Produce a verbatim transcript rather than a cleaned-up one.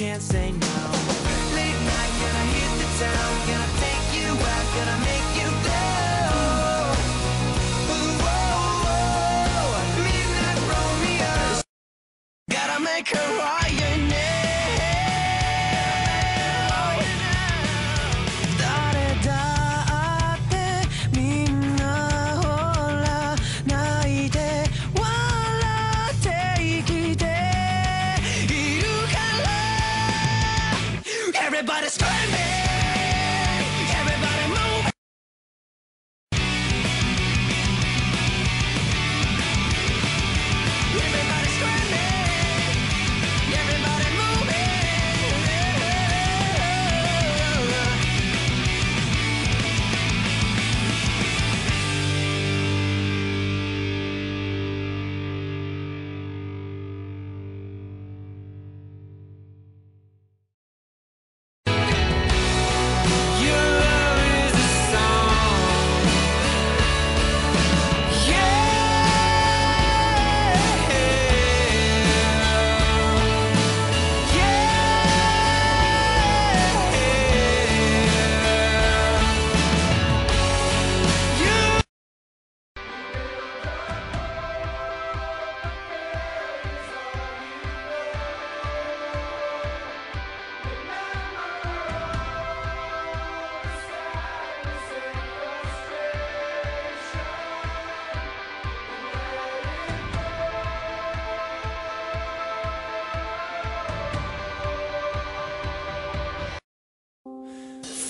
can't say no. Late night, gonna hit the town, gonna take you out, gonna make you go. Ooh, oh, oh, midnight Romeo, gotta make her higher now. 다르다 앞에 민나 올라 나의 대화라 대기대 이룩할라. Everybody screaming.